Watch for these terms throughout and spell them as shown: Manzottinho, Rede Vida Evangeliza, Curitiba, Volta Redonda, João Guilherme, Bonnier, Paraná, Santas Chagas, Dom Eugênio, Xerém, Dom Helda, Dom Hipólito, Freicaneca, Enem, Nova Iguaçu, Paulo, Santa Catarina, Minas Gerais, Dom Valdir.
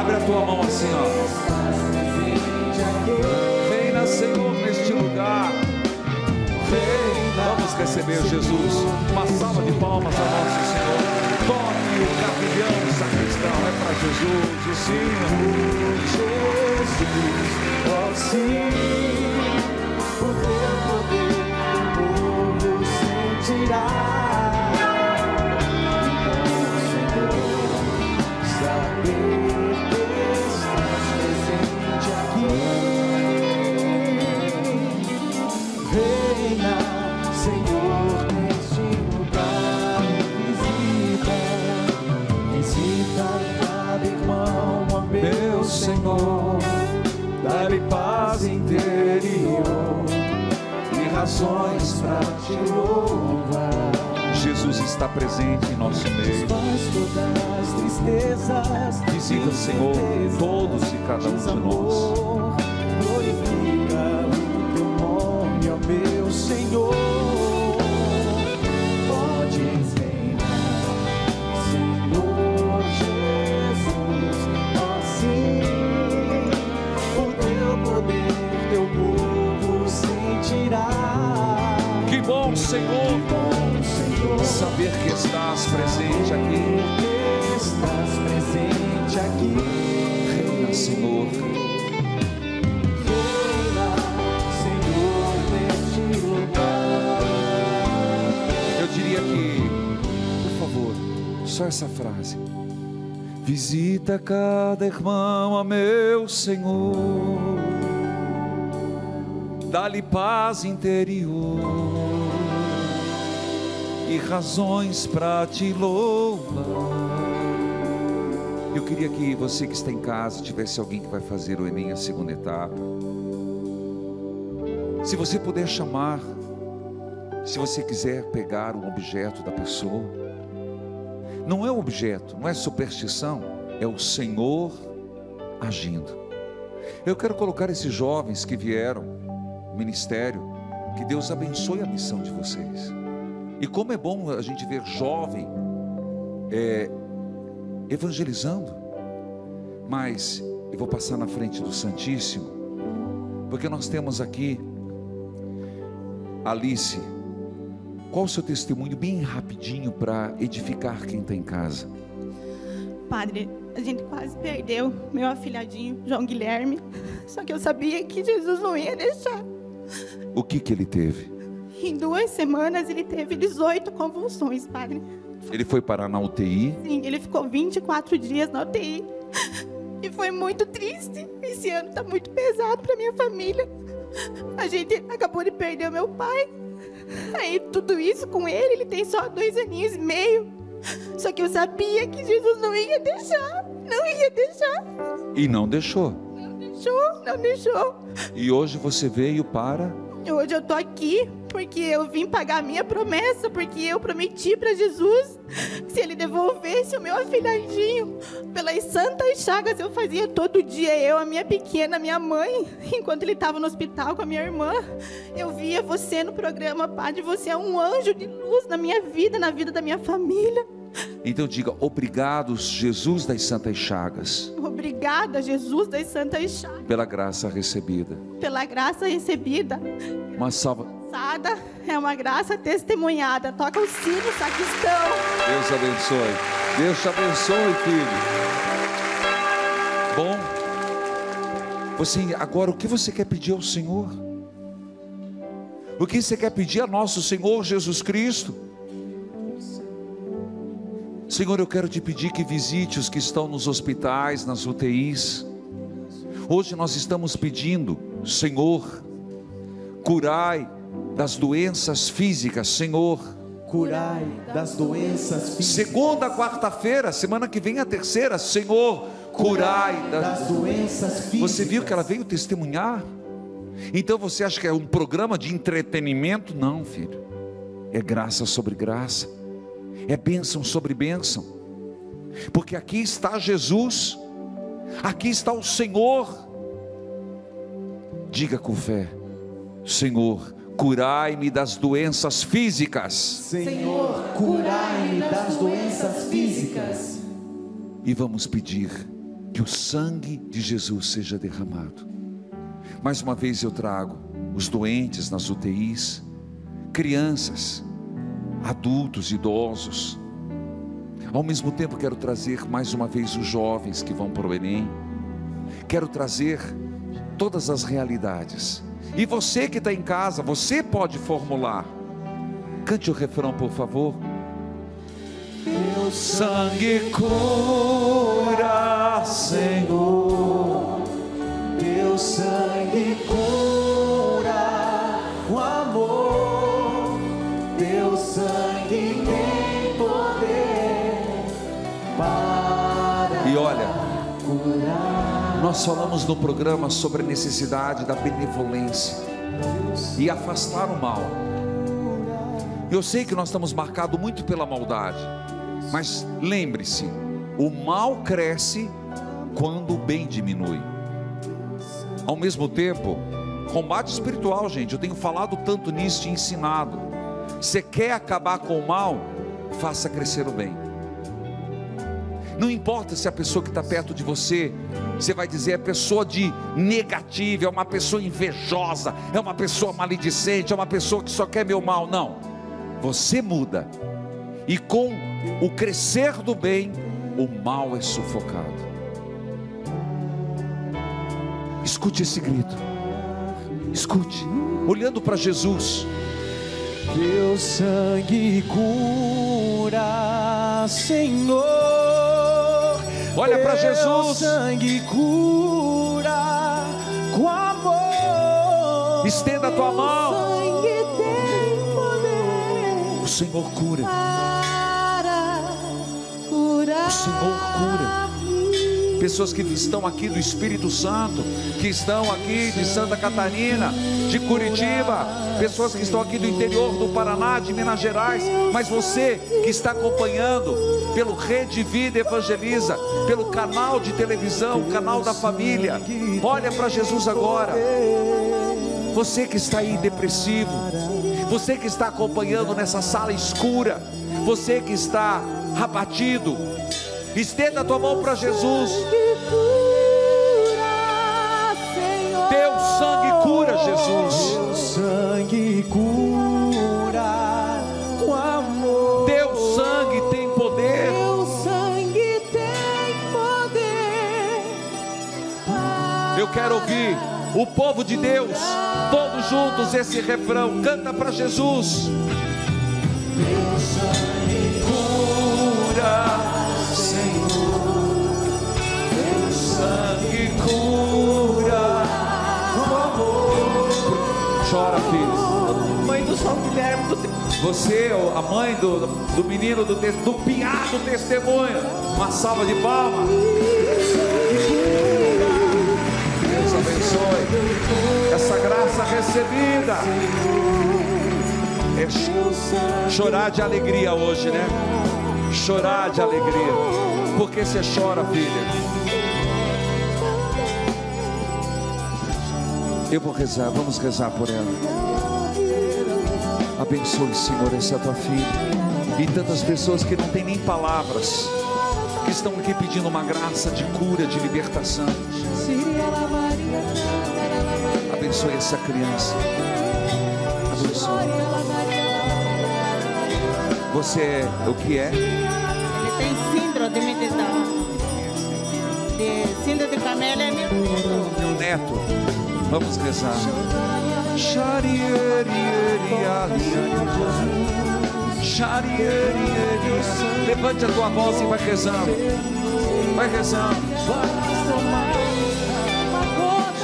Abre a tua mão assim, ó. Reina, Senhor, neste lugar. Vamos receber Jesus. Uma salva de palmas ao nosso Senhor. Toque o capilhão sacristão. É para Jesus o sino. Jesus, ó sim, o teu poder o povo sentirá. Senhor, dá-lhe paz interior e razões para te louvar. Jesus está presente em nosso meio. Visita, Senhor, todos e cada um de nós. Glorifica o teu nome, ó meu Senhor. Podes reinar, Senhor Jesus. Assim teu povo sentirá. Que bom, Senhor, saber que estás presente aqui. Reina, Senhor. Reina, Senhor, neste lugar. Eu diria que, por favor, só essa frase: visita cada irmão, a meu Senhor. Dá-lhe paz interior e razões para te louvar. Eu queria que você que está em casa tivesse alguém que vai fazer o Enem, a segunda etapa. Se você puder chamar, se você quiser pegar um objeto da pessoa, não é um objeto, não é superstição, é o Senhor agindo. Eu quero colocar esses jovens que vieram ministério, que Deus abençoe a missão de vocês. E como é bom a gente ver jovem evangelizando. Mas eu vou passar na frente do Santíssimo, porque nós temos aqui Alice. Qual o seu testemunho, bem rapidinho, para edificar quem está em casa? Padre, a gente quase perdeu meu afilhadinho João Guilherme, só que eu sabia que Jesus não ia deixar. O que que ele teve? Em 2 semanas ele teve 18 convulsões, padre. Ele foi parar na UTI? Sim, ele ficou 24 dias na UTI. E foi muito triste. Esse ano está muito pesado para minha família. A gente acabou de perder o meu pai. Aí tudo isso com ele, ele tem só 2 aninhos e meio. Só que eu sabia que Jesus não ia deixar. Não ia deixar. E não deixou. Não deixou. E hoje você veio para? Hoje eu tô aqui porque eu vim pagar a minha promessa, porque eu prometi para Jesus, se ele devolvesse o meu afilhadinho, pelas Santas Chagas eu fazia todo dia, eu, a minha pequena, minha mãe, enquanto ele estava no hospital com a minha irmã, eu via você no programa, padre, você é um anjo de luz na minha vida, na vida da minha família. Então diga, obrigado, Jesus das Santas Chagas. Obrigada, Jesus das Santas Chagas. Pela graça recebida. Pela graça recebida. Uma salva. É uma graça testemunhada. Toca o sino, sacristão. Deus abençoe. Deus te abençoe, filho. Bom, você agora, o que você quer pedir ao Senhor? O que você quer pedir a nosso Senhor Jesus Cristo? Senhor, eu quero te pedir que visite os que estão nos hospitais, nas UTIs. Hoje nós estamos pedindo, Senhor, curai das doenças físicas, Senhor. Curai das doenças físicas. Segunda, quarta-feira, semana que vem a terceira, Senhor, curai das doenças físicas. Você viu que ela veio testemunhar? Então você acha que é um programa de entretenimento? Não, filho. É graça sobre graça. É bênção sobre bênção, porque aqui está Jesus, aqui está o Senhor. Diga com fé: Senhor, curai-me das doenças físicas. Senhor, curai-me das doenças físicas. E vamos pedir que o sangue de Jesus seja derramado. Mais uma vez eu trago os doentes nas UTIs, crianças, adultos, idosos. Ao mesmo tempo quero trazer mais uma vez os jovens que vão para o Enem. Quero trazer todas as realidades. E você que está em casa, você pode formular. Cante o refrão, por favor. Teu sangue cura, Senhor. Teu sangue cura o amor. Teu sangue tem poder para curar. E olha, nós falamos no programa sobre a necessidade da benevolência e afastar o mal. Eu sei que nós estamos marcados muito pela maldade, mas lembre-se, o mal cresce quando o bem diminui. Ao mesmo tempo, combate espiritual, gente, eu tenho falado tanto nisso e ensinado. Você quer acabar com o mal? Faça crescer o bem. Não importa se a pessoa que está perto de você, você vai dizer, é pessoa de negativa, é uma pessoa invejosa, é uma pessoa maledicente, é uma pessoa que só quer meu mal. Não, você muda, e com o crescer do bem, o mal é sufocado. Escute esse grito, escute, olhando para Jesus. Teu sangue cura, Senhor. Olha para Jesus. Teu sangue cura com amor. Estenda a tua mão. Teu sangue tem poder. O Senhor cura. Para curar. O Senhor cura. Pessoas que estão aqui do Espírito Santo, que estão aqui de Santa Catarina, de Curitiba, pessoas que estão aqui do interior do Paraná, de Minas Gerais, mas você que está acompanhando pelo Rede Vida Evangeliza, pelo canal de televisão, canal da família, olha para Jesus agora. Você que está aí depressivo, você que está acompanhando nessa sala escura, você que está abatido, estenda a tua mão para Jesus. Teu sangue cura, Jesus. Teu sangue cura com amor. Teu sangue tem poder. Teu sangue tem poder. Eu quero ouvir o povo de Deus, todos juntos, esse refrão. Canta para Jesus. Teu sangue cura. Sangue cura o amor. Chora, filho. Mãe do João Guilherme. Você, a mãe do menino do piado testemunho. Uma salva de palmas. Deus abençoe essa graça recebida. É chorar de alegria hoje, né? Chorar de alegria. Porque você chora, filha? Eu vou rezar, vamos rezar por ela. Abençoe, Senhor, essa tua filha. E tantas pessoas que não têm nem palavras, que estão aqui pedindo uma graça de cura, de libertação. Abençoe essa criança. Abençoe. Você é o que é? Ele tem síndrome de Down. Síndrome de Camelo é meu neto. Vamos rezar. Levante a tua voz e vai rezando. Vai rezando.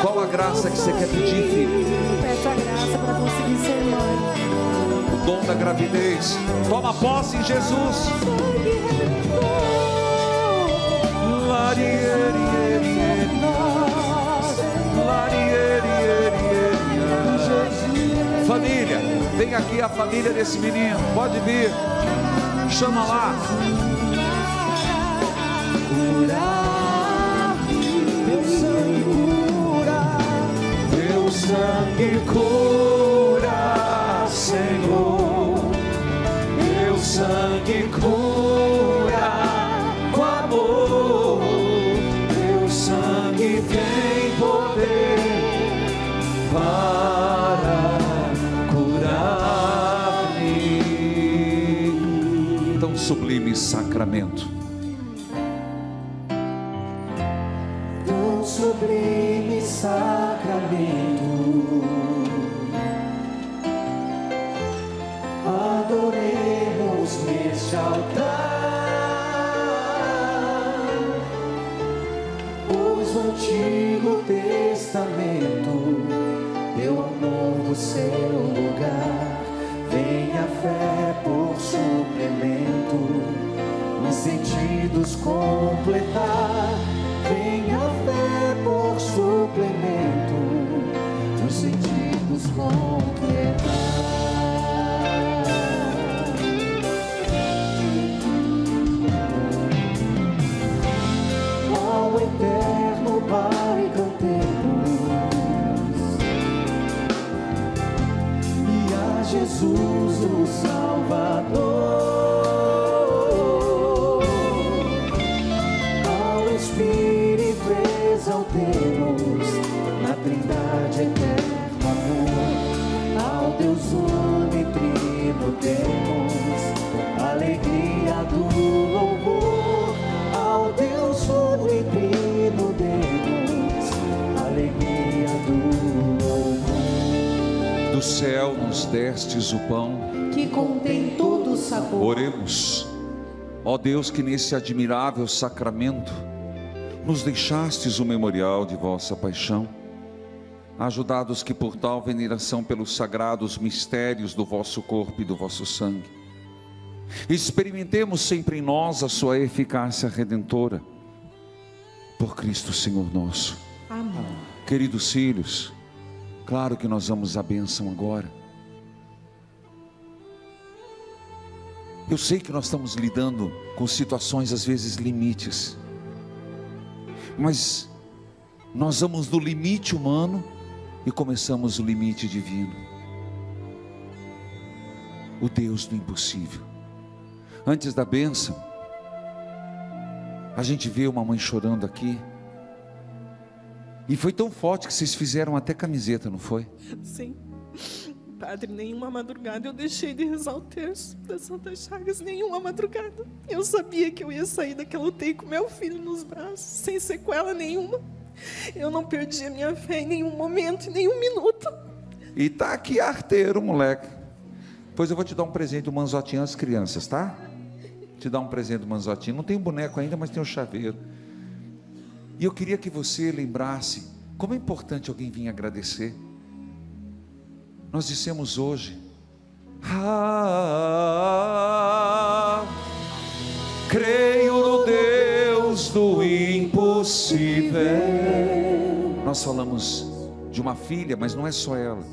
Qual a graça que você quer pedir, filho? Peço a graça para conseguir ser mãe. O dom da gravidez. Toma posse em Jesus. Família, vem aqui a família desse menino, pode vir, chama lá. Teu sangue cura, teu sangue cura, Senhor, teu sangue cura com amor, teu para curar-me. Tão sublime sacramento, tão sublime sacramento, adoremos neste altar, pois o Antigo Testamento deu ao novo seu lugar. Venha a fé por suplemento, os sentidos completar. Venha a fé por suplemento, os sentidos completar. Eterno Pai, cantemos e a Jesus o Salvador, ao Espírito exaltemos na Trindade eterno amor, ao Deus unitrino temos alegria do louvor, ao Deus unitrino do céu nos destes o pão que contém todo o sabor. Oremos. Ó Deus, que nesse admirável sacramento nos deixastes o memorial de vossa paixão, ajudados que por tal veneração pelos sagrados mistérios do vosso corpo e do vosso sangue experimentemos sempre em nós a sua eficácia redentora, por Cristo Senhor nosso. Amém. Queridos filhos, claro que nós vamos à bênção agora. Eu sei que nós estamos lidando com situações, às vezes, limites. Mas nós vamos do limite humano e começamos o limite divino. O Deus do impossível. Antes da bênção, a gente vê uma mãe chorando aqui. E foi tão forte que vocês fizeram até camiseta, não foi? Sim. Padre, nenhuma madrugada eu deixei de rezar o terço da Santas Chagas, nenhuma madrugada. Eu sabia que eu ia sair daquela UTI com meu filho nos braços, sem sequela nenhuma. Eu não perdi a minha fé em nenhum momento, em nenhum minuto. E tá aqui arteiro, moleque. Pois eu vou te dar um presente, um manzotinho às crianças, tá? Te dar um presente, um manzotinho. Não tem boneco ainda, mas tem um chaveiro. E eu queria que você lembrasse como é importante alguém vir agradecer. Nós dissemos hoje: ah, creio no Deus do impossível. Nós falamos de uma filha, mas não é só ela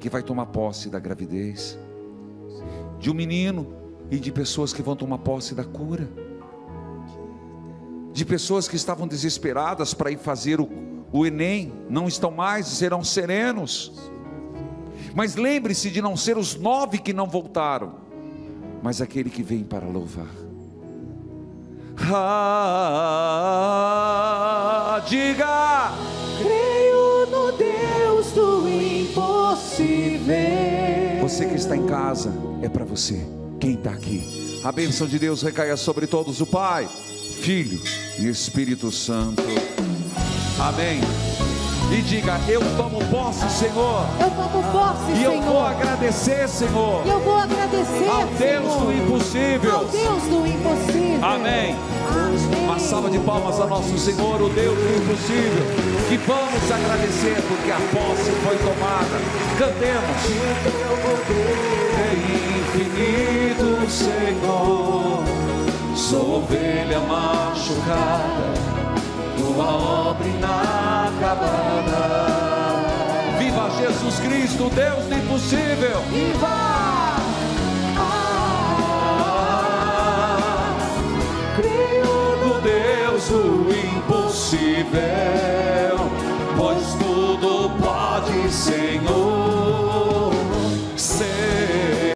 que vai tomar posse da gravidez, de um menino e de pessoas que vão tomar posse da cura, de pessoas que estavam desesperadas para ir fazer o Enem, não estão mais, serão serenos. Mas lembre-se de não ser os 9 que não voltaram, mas aquele que vem para louvar. Ah, diga: creio no Deus do impossível. Você que está em casa, é para você, quem está aqui. A bênção de Deus recaia sobre todos, o Pai, Filho e Espírito Santo. Amém. E diga: eu tomo posse, Senhor. Eu tomo posse, e Senhor. E eu vou agradecer, Senhor. E eu vou agradecer ao Deus do impossível. Ao Deus do impossível. Amém. Amém. Uma salva de palmas a nosso Senhor, o Deus do impossível. E vamos agradecer porque a posse foi tomada. Cantemos. O teu poder é infinito, Senhor. Sou ovelha machucada, tua obra inacabada. Viva Jesus Cristo, Deus do impossível! Viva! Ah, creio no Deus do impossível, pois tudo pode, Senhor.